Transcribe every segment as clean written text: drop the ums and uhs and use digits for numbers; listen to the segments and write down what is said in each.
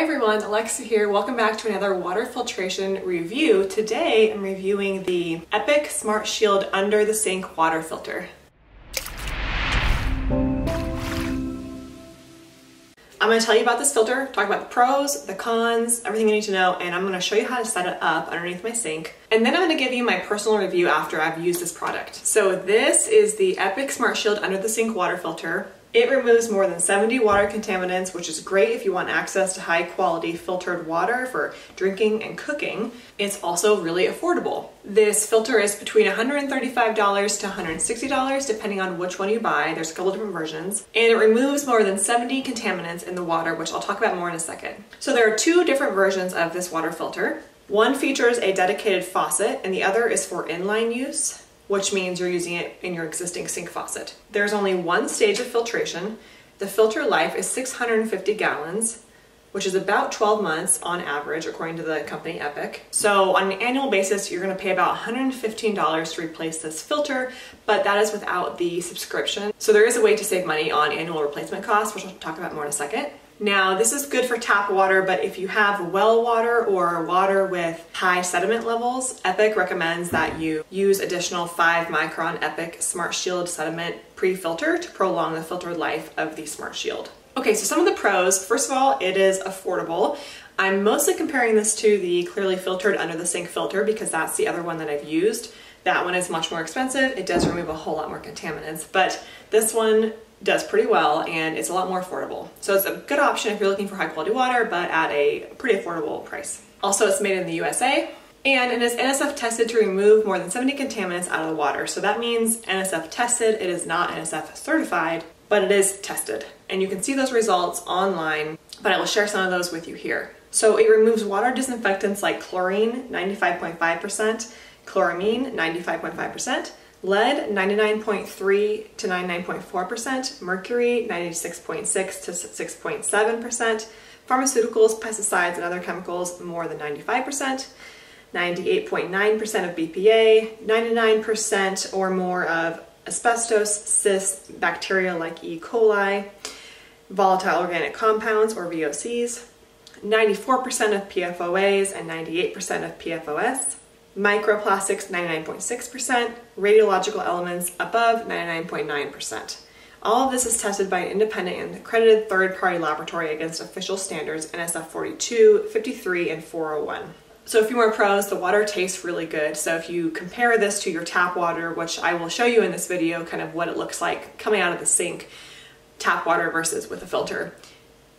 Hi everyone, Alexa here. Welcome back to another water filtration review. Today I'm reviewing the Epic Smart Shield Under the Sink Water Filter. I'm going to tell you about this filter, talk about the pros, the cons, everything you need to know, and I'm going to show you how to set it up underneath my sink. And then I'm going to give you my personal review after I've used this product. So this is the Epic Smart Shield Under the Sink Water Filter. It removes more than 70 water contaminants, which is great if you want access to high quality filtered water for drinking and cooking. It's also really affordable. This filter is between $135 to $160, depending on which one you buy. There's a couple different versions. And it removes more than 70 contaminants in the water, which I'll talk about more in a second. So there are two different versions of this water filter. One features a dedicated faucet and the other is for inline use, which means you're using it in your existing sink faucet. There's only one stage of filtration. The filter life is 650 gallons, which is about 12 months on average, according to the company Epic. So on an annual basis, you're gonna pay about $115 to replace this filter, but that is without the subscription. So there is a way to save money on annual replacement costs, which I'll talk about more in a second. Now, this is good for tap water, but if you have well water or water with high sediment levels, Epic recommends that you use additional 5-micron Epic Smart Shield sediment pre-filter to prolong the filter life of the Smart Shield. Okay, so some of the pros. First of all, it is affordable. I'm mostly comparing this to the Clearly Filtered Under the Sink filter because that's the other one that I've used. That one is much more expensive. It does remove a whole lot more contaminants, but this one does pretty well and it's a lot more affordable. So it's a good option if you're looking for high quality water, but at a pretty affordable price. Also, it's made in the USA and it is NSF tested to remove more than 70 contaminants out of the water. So that means NSF tested. It is not NSF certified, but it is tested. And you can see those results online, but I will share some of those with you here. So it removes water disinfectants like chlorine, 95.5%, chloramine, 95.5%, lead 99.3 to 99.4%, mercury 96.6 to 6.7%, pharmaceuticals, pesticides, and other chemicals more than 95%, 98.9% of BPA, 99% or more of asbestos, cysts, bacteria like E. coli, volatile organic compounds or VOCs, 94% of PFOAs and 98% of PFOS, microplastics 99.6%, radiological elements above 99.9%. All of this is tested by an independent and accredited third-party laboratory against official standards NSF 42, 53, and 401. So a few more pros, the water tastes really good. So if you compare this to your tap water, which I will show you in this video, kind of what it looks like coming out of the sink, tap water versus with a filter.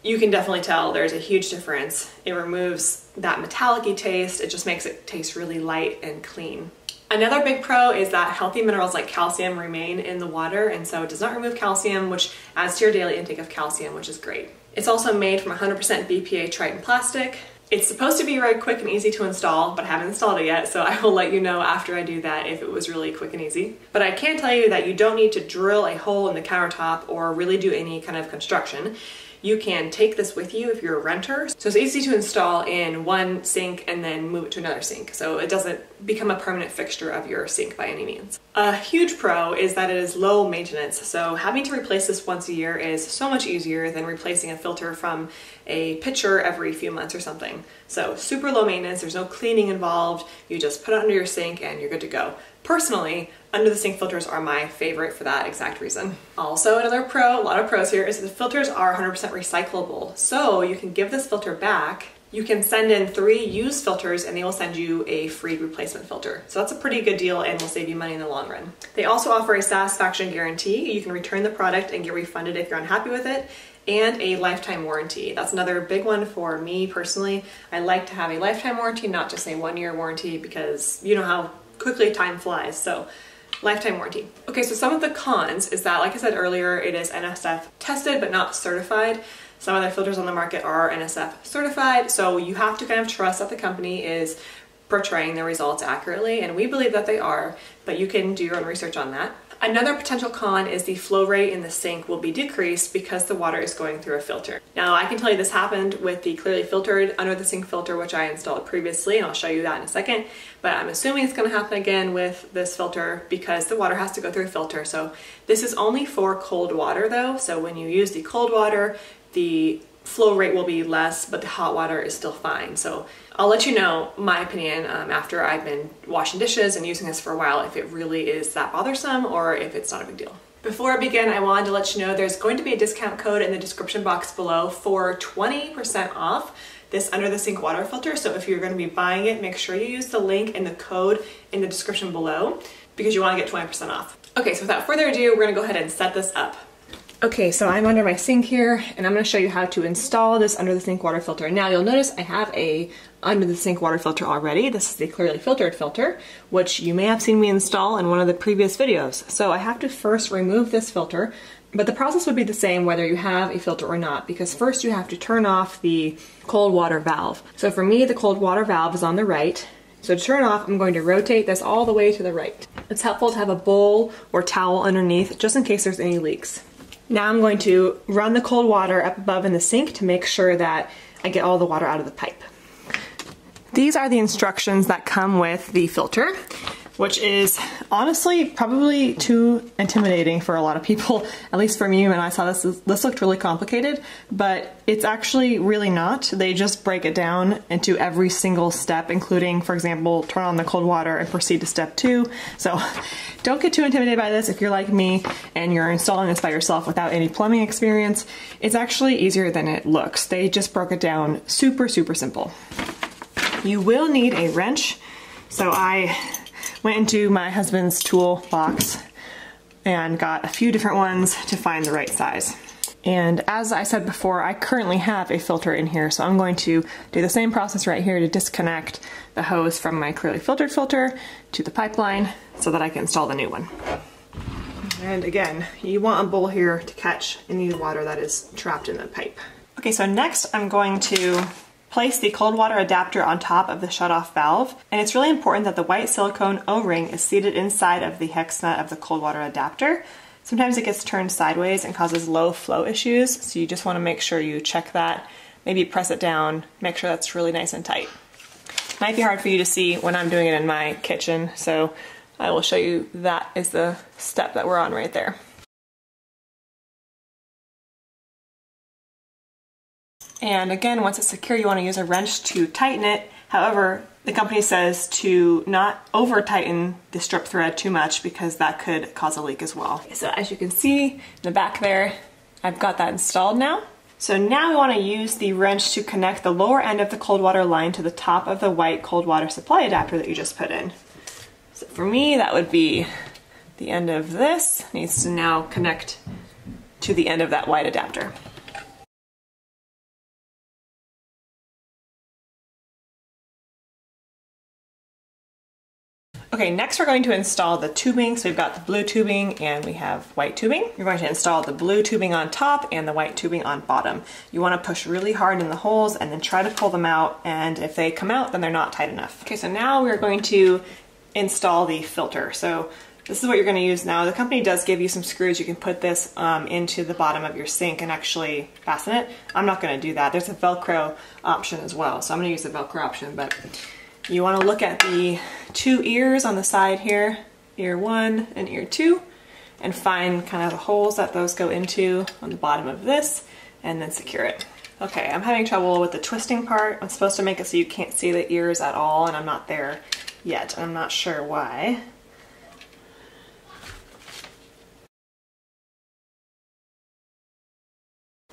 You can definitely tell there's a huge difference. It removes that metallic-y taste. It just makes it taste really light and clean. Another big pro is that healthy minerals like calcium remain in the water, and so it does not remove calcium, which adds to your daily intake of calcium, which is great. It's also made from 100% BPA Tritan plastic. It's supposed to be very quick and easy to install, but I haven't installed it yet, so I will let you know after I do that if it was really quick and easy. But I can tell you that you don't need to drill a hole in the countertop or really do any kind of construction. You can take this with you if you're a renter. So it's easy to install in one sink and then move it to another sink. So it doesn't become a permanent fixture of your sink by any means. A huge pro is that it is low maintenance. So having to replace this once a year is so much easier than replacing a filter from a pitcher every few months or something. So super low maintenance, there's no cleaning involved. You just put it under your sink and you're good to go. Personally, under the sink filters are my favorite for that exact reason. Also another pro, a lot of pros here, is the filters are 100% recyclable. So you can give this filter back. You can send in 3 used filters and they will send you a free replacement filter. So that's a pretty good deal and will save you money in the long run. They also offer a satisfaction guarantee. You can return the product and get refunded if you're unhappy with it, and a lifetime warranty. That's another big one for me personally. I like to have a lifetime warranty, not just a 1-year warranty, because you know how quickly time flies. So lifetime warranty. Okay, so some of the cons is that, like I said earlier, it is NSF tested but not certified. Some other filters on the market are NSF certified, so you have to kind of trust that the company is portraying their results accurately, and we believe that they are, but you can do your own research on that. Another potential con is the flow rate in the sink will be decreased because the water is going through a filter. Now, I can tell you this happened with the Clearly Filtered Under the Sink filter, which I installed previously, and I'll show you that in a second, but I'm assuming it's going to happen again with this filter because the water has to go through a filter. So this is only for cold water though, so when you use the cold water, the flow rate will be less, but the hot water is still fine. So I'll let you know my opinion after I've been washing dishes and using this for a while, if it really is that bothersome or if it's not a big deal. Before I begin, I wanted to let you know there's going to be a discount code in the description box below for 20% off this under the sink water filter. So if you're going to be buying it, make sure you use the link and the code in the description below because you want to get 20% off. Okay, so without further ado, we're going to go ahead and set this up. Okay, so I'm under my sink here and I'm going to show you how to install this under the sink water filter. Now you'll notice I have a under the sink water filter already. This is the Clearly Filtered filter, which you may have seen me install in one of the previous videos. So I have to first remove this filter, but the process would be the same whether you have a filter or not, because first you have to turn off the cold water valve. So for me, the cold water valve is on the right. So to turn off, I'm going to rotate this all the way to the right. It's helpful to have a bowl or towel underneath just in case there's any leaks. Now I'm going to run the cold water up above in the sink to make sure that I get all the water out of the pipe. These are the instructions that come with the filter, which is honestly probably too intimidating for a lot of people, at least for me when I saw this looked really complicated, but it's actually really not. They just break it down into every single step, including, for example, turn on the cold water and proceed to step 2. So don't get too intimidated by this if you're like me and you're installing this by yourself without any plumbing experience. It's actually easier than it looks. They just broke it down super, super simple. You will need a wrench. So I went into my husband's tool box and got a few different ones to find the right size. And as I said before, I currently have a filter in here, so I'm going to do the same process right here to disconnect the hose from my Clearly Filtered filter to the pipeline so that I can install the new one. And again, you want a bowl here to catch any water that is trapped in the pipe. Okay, so next I'm going to place the cold water adapter on top of the shutoff valve, and it's really important that the white silicone O-ring is seated inside of the hex nut of the cold water adapter. Sometimes it gets turned sideways and causes low flow issues, so you just want to make sure you check that. Maybe press it down, make sure that's really nice and tight. Might be hard for you to see when I'm doing it in my kitchen, so I will show you that is the step that we're on right there. And again, once it's secure, you want to use a wrench to tighten it. However, the company says to not over-tighten the strip thread too much because that could cause a leak as well. So as you can see in the back there, I've got that installed now. So now we want to use the wrench to connect the lower end of the cold water line to the top of the white cold water supply adapter that you just put in. So for me, that would be the end of this. It needs to now connect to the end of that white adapter. Okay, next we're going to install the tubing. So we've got the blue tubing and we have white tubing. You're going to install the blue tubing on top and the white tubing on bottom. You want to push really hard in the holes and then try to pull them out, and if they come out, then they're not tight enough. Okay, so now we're going to install the filter. So this is what you're going to use now. The company does give you some screws. You can put this into the bottom of your sink and actually fasten it. I'm not going to do that. There's a Velcro option as well, so I'm going to use the Velcro option, but you want to look at the two ears on the side here, ear 1 and ear 2, and find kind of the holes that those go into on the bottom of this, and then secure it. Okay, I'm having trouble with the twisting part. I'm supposed to make it so you can't see the ears at all, and I'm not there yet. I'm not sure why.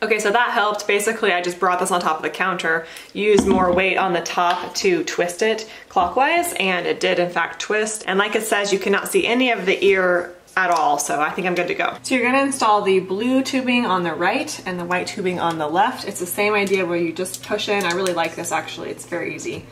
Okay, so that helped. Basically, I just brought this on top of the counter, used more weight on the top to twist it clockwise, and it did in fact twist. And like it says, you cannot see any of the ear at all, so I think I'm good to go. So you're gonna install the blue tubing on the right and the white tubing on the left. It's the same idea where you just push in. I really like this actually, it's very easy.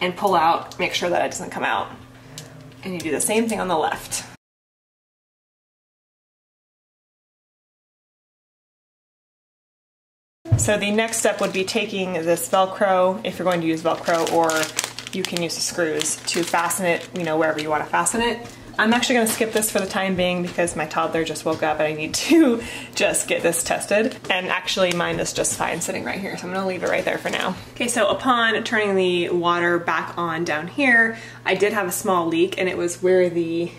And pull out, make sure that it doesn't come out. And you do the same thing on the left. So the next step would be taking this Velcro, if you're going to use Velcro, or you can use the screws to fasten it, you know, wherever you want to fasten it. I'm actually going to skip this for the time being because my toddler just woke up and I need to just get this tested. And actually mine is just fine sitting right here, so I'm going to leave it right there for now. Okay, so upon turning the water back on down here, I did have a small leak, and it was where the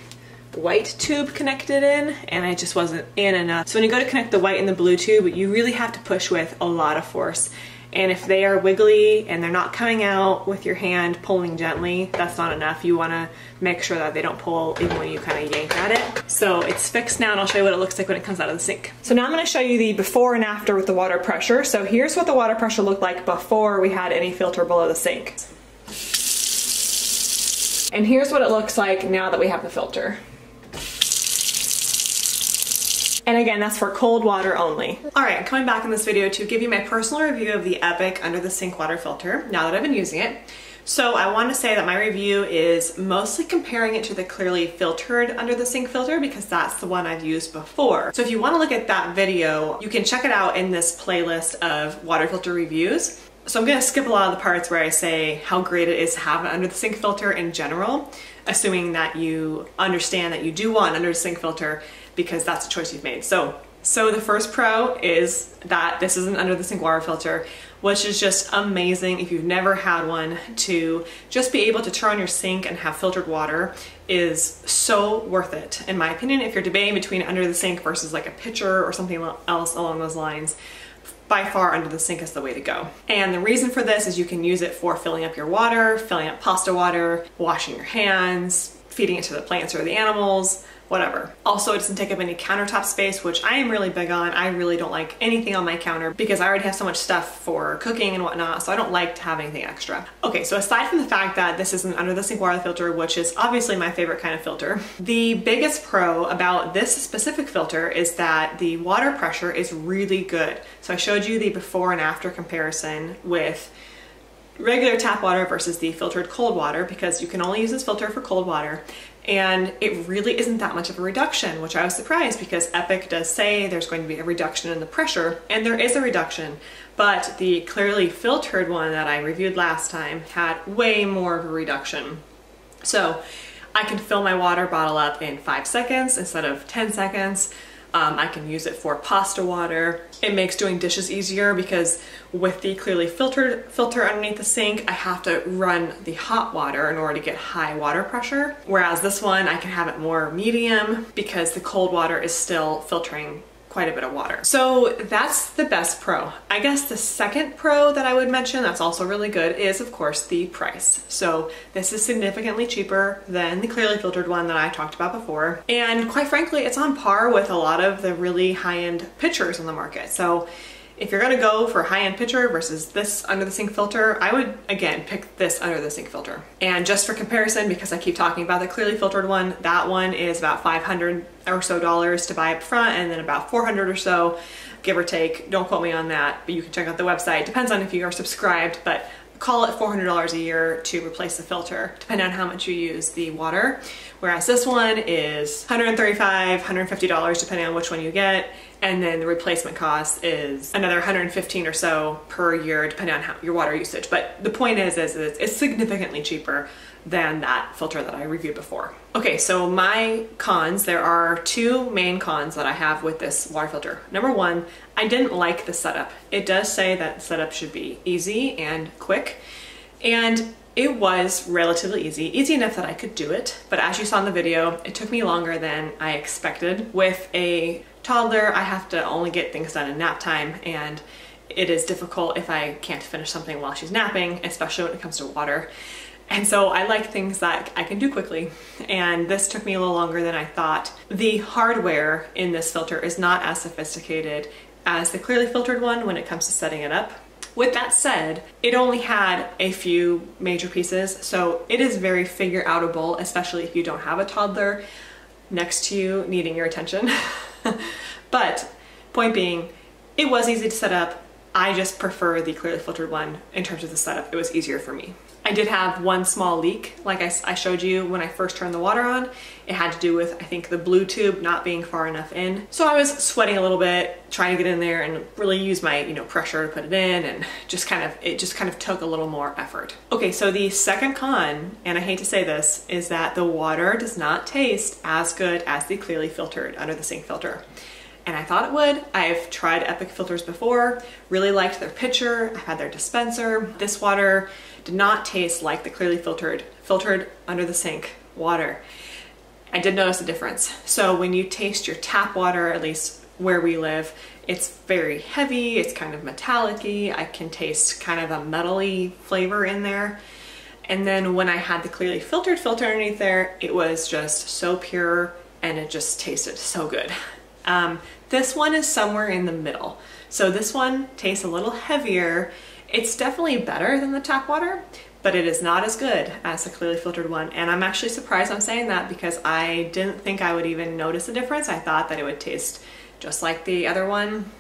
white tube connected in, and it just wasn't in enough. So when you go to connect the white and the blue tube, you really have to push with a lot of force. And if they are wiggly and they're not coming out with your hand pulling gently, that's not enough. You wanna make sure that they don't pull even when you kind of yank at it. So it's fixed now, and I'll show you what it looks like when it comes out of the sink. So now I'm gonna show you the before and after with the water pressure. So here's what the water pressure looked like before we had any filter below the sink. And here's what it looks like now that we have the filter. And again, that's for cold water only. All right, I'm coming back in this video to give you my personal review of the Epic under the sink water filter now that I've been using it. So I want to say that my review is mostly comparing it to the Clearly Filtered under the sink filter, because that's the one I've used before. So if you want to look at that video, you can check it out in this playlist of water filter reviews. So I'm gonna skip a lot of the parts where I say how great it is to have an under the sink filter in general, assuming that you understand that you do want an under the sink filter, because that's a choice you've made. So the first pro is that this is an under the sink water filter, which is just amazing if you've never had one. To just be able to turn on your sink and have filtered water is so worth it, in my opinion. If you're debating between under the sink versus like a pitcher or something else along those lines, by far under the sink is the way to go. And the reason for this is you can use it for filling up your water, filling up pasta water, washing your hands, feeding it to the plants or the animals, whatever. Also, it doesn't take up any countertop space, which I am really big on. I really don't like anything on my counter because I already have so much stuff for cooking and whatnot, so I don't like to have anything extra. Okay, so aside from the fact that this is an under the sink water filter, which is obviously my favorite kind of filter, the biggest pro about this specific filter is that the water pressure is really good. So I showed you the before and after comparison with regular tap water versus the filtered cold water, because you can only use this filter for cold water, and it really isn't that much of a reduction, which I was surprised because Epic does say there's going to be a reduction in the pressure, and there is a reduction, but the Clearly Filtered one that I reviewed last time had way more of a reduction. So I can fill my water bottle up in 5 seconds instead of 10 seconds. I can use it for pasta water. It makes doing dishes easier because with the Clearly Filtered filter underneath the sink, I have to run the hot water in order to get high water pressure. Whereas this one, I can have it more medium because the cold water is still filtering quite a bit of water. So that's the best pro. I guess the second pro that I would mention that's also really good is, of course, the price. So this is significantly cheaper than the Clearly Filtered one that I talked about before. And quite frankly, it's on par with a lot of the really high-end pitchers on the market. So if you're gonna go for a high-end pitcher versus this under the sink filter, I would, again, pick this under the sink filter. And just for comparison, because I keep talking about the Clearly Filtered one, that one is about $500 or so to buy up front, and then about $400 or so, give or take. Don't quote me on that, but you can check out the website. Depends on if you are subscribed, but call it $400 a year to replace the filter, depending on how much you use the water. Whereas this one is $135, $150, depending on which one you get. And then the replacement cost is another $115 or so per year, depending on how your water usage. But the point is it's significantly cheaper than that filter that I reviewed before. Okay, so my cons, there are two main cons that I have with this water filter. Number one, I didn't like the setup. It does say that setup should be easy and quick, and it was relatively easy enough that I could do it. But as you saw in the video, it took me longer than I expected. With a toddler, I have to only get things done in nap time, and it is difficult if I can't finish something while she's napping, especially when it comes to water. And so I like things that I can do quickly, and this took me a little longer than I thought. The hardware in this filter is not as sophisticated as the Clearly Filtered one when it comes to setting it up. With that said, it only had a few major pieces, so it is very figure outable, especially if you don't have a toddler next to you needing your attention. But point being, it was easy to set up. I just prefer the Clearly Filtered one in terms of the setup. It was easier for me. I did have one small leak, like I showed you when I first turned the water on. It had to do with, I think, the blue tube not being far enough in. So I was sweating a little bit, trying to get in there and really use my, pressure to put it in, and it just kind of took a little more effort. Okay, so the second con, and I hate to say this, is that the water does not taste as good as the Clearly Filtered under the sink filter. And I thought it would. I've tried Epic filters before, really liked their pitcher, I've had their dispenser. This water did not taste like the Clearly Filtered under the sink water. I did notice a difference. So when you taste your tap water, at least where we live, it's very heavy, it's kind of metallic-y. I can taste kind of a metally flavor in there. And then when I had the Clearly Filtered filter underneath there, it was just so pure and it just tasted so good. This one is somewhere in the middle. So this one tastes a little heavier. It's definitely better than the tap water, but it is not as good as the Clearly Filtered one. And I'm actually surprised I'm saying that because I didn't think I would even notice a difference. I thought that it would taste just like the other one.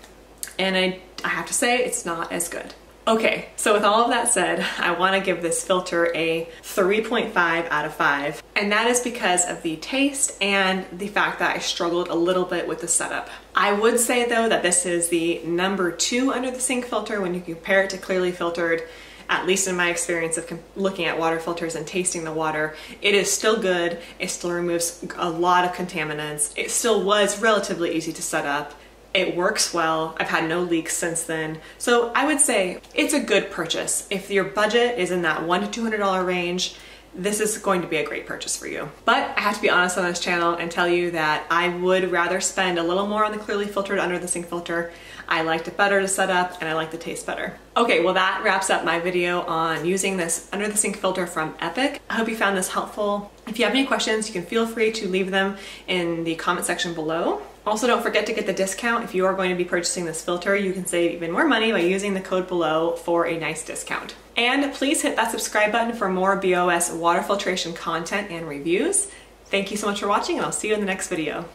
And I have to say, it's not as good. Okay, so with all of that said, I want to give this filter a 3.5 out of 5. And that is because of the taste and the fact that I struggled a little bit with the setup. I would say though that this is the number 2 under the sink filter when you compare it to Clearly Filtered, at least in my experience of looking at water filters and tasting the water. It is still good, it still removes a lot of contaminants, it still was relatively easy to set up. It works well. I've had no leaks since then. So I would say it's a good purchase. If your budget is in that $100 to $200 range, this is going to be a great purchase for you. But I have to be honest on this channel and tell you that I would rather spend a little more on the Clearly Filtered under the sink filter. I liked it better to set up and I like the taste better. Okay, well that wraps up my video on using this under the sink filter from Epic. I hope you found this helpful. If you have any questions, you can feel free to leave them in the comment section below. Also, don't forget to get the discount. If you are going to be purchasing this filter, you can save even more money by using the code below for a nice discount. And please hit that subscribe button for more BOS water filtration content and reviews. Thank you so much for watching, and I'll see you in the next video.